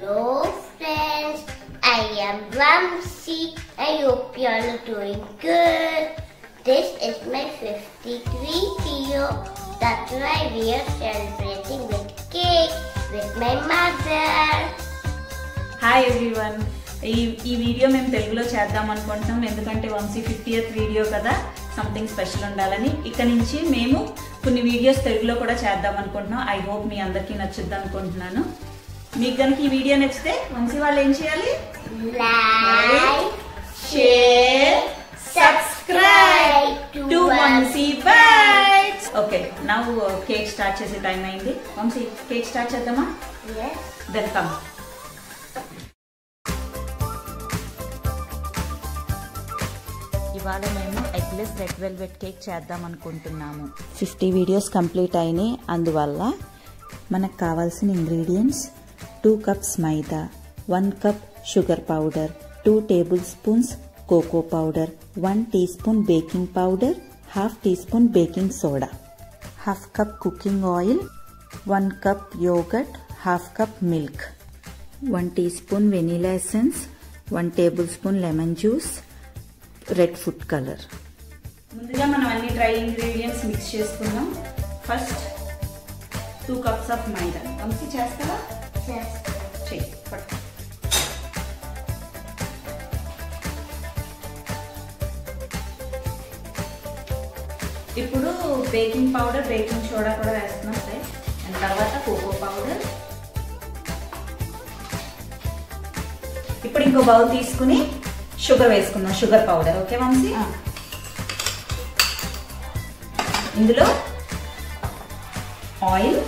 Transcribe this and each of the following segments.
Hello friends, I am Vamsi. I hope you all are doing good. This is my 53rd video. That's why we are celebrating with cake with my mother. Hi everyone. ఈ video మేము తెలుగులో చేద్దాం అనుకుంటున్నాం ఎందుకంటే Vamshi 50th video కదా something special ఉండాలని ఇక నుంచి మేము కొన్ని వీడియోస్ తెలుగులో కూడా చేద్దాం అనుకుంటున్నాం ఐ హోప్ మీ అందరికీ నచ్చుద్ది అనుకుంటున్నాను మీకు గనుక ఈ వీడియో నచ్చితే వంశీ వాళ్ళు ఏం చేయాలి like share subscribe to Vamsi bytes okay now cake start చేసే టైం అయింది వంశీ కేక్ స్టార్ట్ చేద్దామా yes దెన్ కమ్ ఇవాళ మేము ఎగ్లెస్ రెడ్ వెల్వెట్ కేక్ చేద్దాం అనుకుంటున్నాము 50 వీడియోస్ కంప్లీట్ అయినాయి అందువల్ల మనకు కావాల్సిన ingredients 2 cups maida 1 cup sugar powder 2 table spoons cocoa powder 1 tea spoon baking powder 1/2 tea spoon baking soda 1/2 cup cooking oil 1 cup yogurt 1/2 cup milk 1 tea spoon vanilla essence 1 table spoon lemon juice red food colour ముందుగా మనం అన్ని dry ingredients mix చేసుకుందాం first 2 cups of maida Vamsi చేస్తావా చేయి పట్టు ఇప్పుడు baking powder baking soda కూడా వేస్తున్నాం అండ్ తర్వాత కోకో పౌడర్ ఇప్పుడు ఇంకో బౌల్ తీసుకుని షుగర్ వేసుకుందాం షుగర్ పౌడర్ ఓకే వంశీ ఇందులో ఆయిల్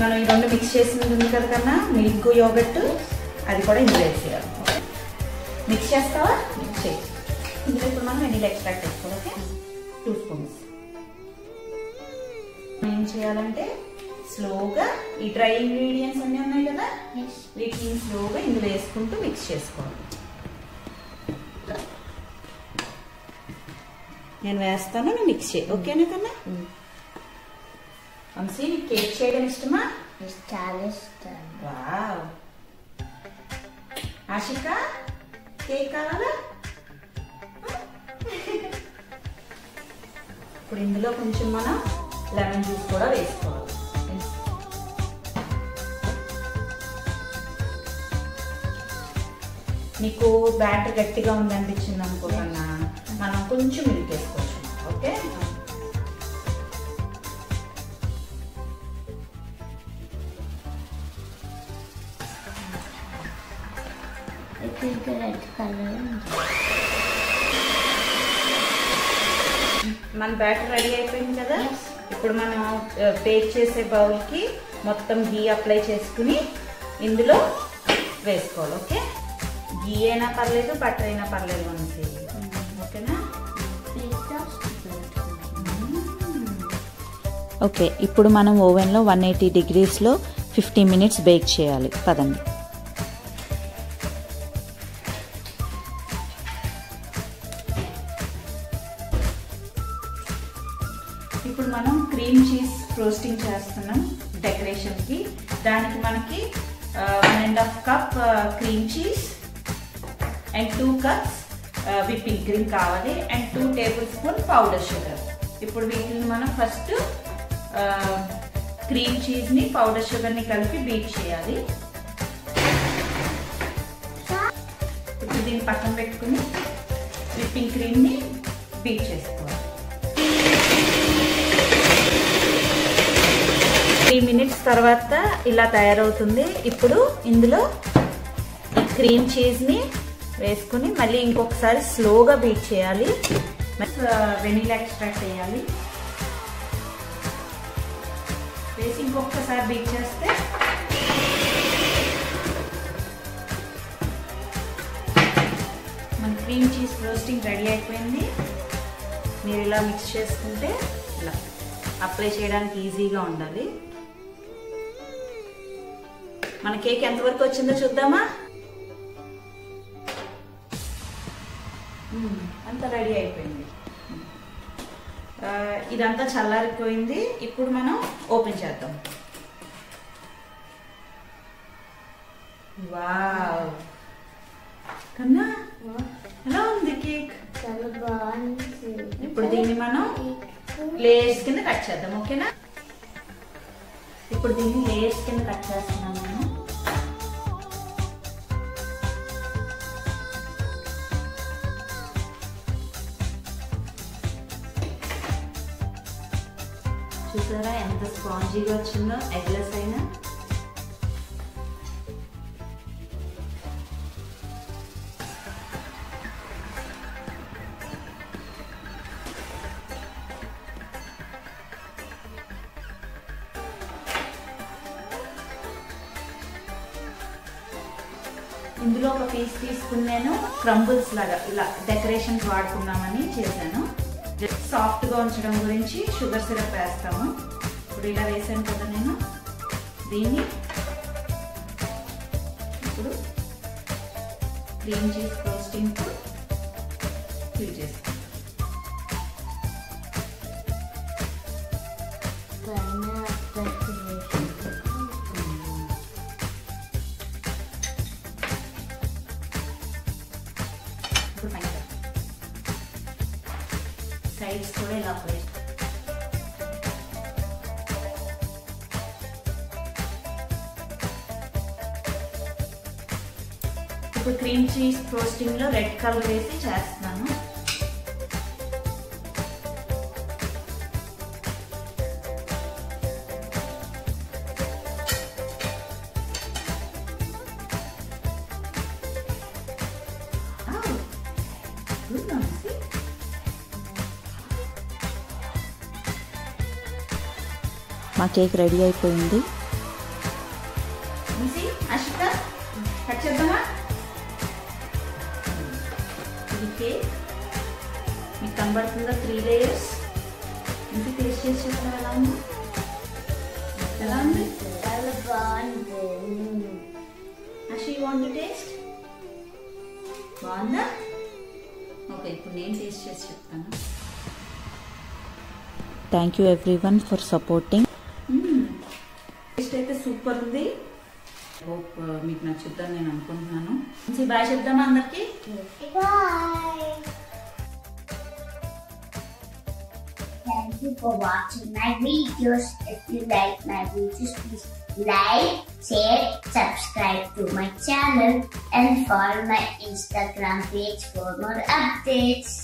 మనం ఈ రెండు మిక్స్ చేసింది ఉంది కదా కన్నా మిల్క్ యోగర్ట్ అది కూడా ఇందులో వేసేయాలి మిక్స్ చేస్తావా మిక్స్ చేయి ఇందులో ఇప్పుడు మనం వెనీలా ఎక్స్ట్రాక్ట్ చేసుకోవాలి ఓకే 2 స్పూన్స్ ఏం చేయాలంటే స్లోగా ఈ డ్రై ఇంగ్రీడియంట్స్ అన్నీ ఉన్నాయి కదా వీటిని స్లోగా ఇందులో వేసుకుంటూ మిక్స్ చేసుకోవాలి నేను వేస్తాను నువ్వు మిక్స్ చేయి ఓకేనా కన్నా వంశీ నీకు కేక్ చేయడం ఇష్టమా చాలా ఇష్టం వావ్ ఆశిక కేక్ కావాలా ఇప్పుడు ఇందులో కొంచెం మనం లెమన్ జ్యూస్ కూడా వేసుకోవాలి మీకు బ్యాటర్ గట్టిగా ఉందనిపించింది అనుకోకన్నా మనం కొంచెం మిల్క్ వేసుకోవచ్చు ఓకే మన బ్యాటర్ రెడీ అయిపోయింది కదా ఇప్పుడు మనం బేక్ చేసే బౌల్కి మొత్తం ఘీ అప్లై చేసుకుని ఇందులో వేసుకోవాలి ఓకే ఘీ అయినా పర్లేదు బటర్ అయినా పర్లేదు వంశీ ఓకేనా ఓకే ఇప్పుడు మనం ఓవెన్లో 180 డిగ్రీస్లో 50 minutes బేక్ చేయాలి పదండి ఇప్పుడు మనం క్రీమ్ చీజ్ రోస్టింగ్ చేస్తున్నాం డెకరేషన్కి దానికి మనకి 1 1/2 cup cream cheese and 2 cups whipping cream కావాలి and 2 tablespoon powder sugar ఇప్పుడు వీటిని మనం ఫస్ట్ క్రీమ్ చీజ్ని పౌడర్ షుగర్ని కలిపి బీట్ చేయాలి ఇప్పుడు దీన్ని పక్కన పెట్టుకుని విప్పింగ్ క్రీమ్ని బీట్ చేసుకోవాలి 3 minutes తర్వాత ఇలా తయారవుతుంది ఇప్పుడు ఇందులో ఈ క్రీమ్ చీజ్ని వేసుకుని మళ్ళీ ఇంకొకసారి స్లోగా బీట్ చేయాలి వెనీలా ఎక్స్ట్రాక్ట్ చేయాలి వేసి ఇంకొకసారి బీట్ చేస్తే మన క్రీమ్ చీజ్ రోస్టింగ్ రెడీ అయిపోయింది మీరు ఇలా మిక్స్ చేసుకుంటే ఇలా అప్లై చేయడానికి ఈజీగా ఉండాలి మన కేక్ ఎంతవరకు వచ్చిందో చూద్దామా అంత రెడీ అయిపోయింది ఇదంతా చల్లారిపోయింది. ఇప్పుడు మనం ఓపెన్ చేద్దాం. వావ్ కన్నా ఎలా ఉంది కేక్? చాలా బాగుంది. ఇప్పుడు దీన్ని మనం లేయర్స్ కింద కట్ చేద్దాం, ఓకేనా? ఇప్పుడు దీన్ని లేయర్స్ కింద కట్ చేస్తున్నాం మనం. చూసారా ఎంత స్పాంజీగా వచ్చిందో ఎగ్లెస్ అయినా. ఇందులో ఒక పీస్ తీసుకున్నాను, క్రంబుల్స్ లాగా ఇలా డెకరేషన్స్ వాడుకుందామని చేశాను. సాఫ్ట్గా ఉంచడం గురించి షుగర్ సిరప్ వేస్తాము. ఇప్పుడు ఇలా వేసాను కదా నేను, దీన్ని ఇప్పుడు క్లీన్ చేసి ఫ్రోస్టింగ్తో ఫిల్ చేస్తాను. సైడ్స్ కూడా ఇలా ప్లేస్. ఇప్పుడు క్రీమ్ చీజ్ టోస్టింగ్ లో రెడ్ కలర్ వేసి చేస్తున్నాను. మా కేక్ రెడీ అయిపోయింది. ఈ కేక్ మీకు కనబడుతుందా? 3 లేయర్స్. ఇంకా టేస్ట్ చేసి చూద్దాం ఎలా ఉంది. ఎలా ఉంది? చాలా బాగుంది. అశీ వాంట్ టు టేస్ట్? బాగుందా? ఓకే, ఇప్పుడు నేను టేస్ట్ చేసి చెప్తాను. Thank you everyone for supporting. Taste అయితే సూపర్ ఉంది. హోప్ మీకు నచ్చుద్దని నేను అనుకుంటున్నాను. మంచి బాయ్ చెప్తామా అందరికి? Bye. Thank you for watching my videos. If you like my videos, please like, share, subscribe to my channel and follow my Instagram page for more updates.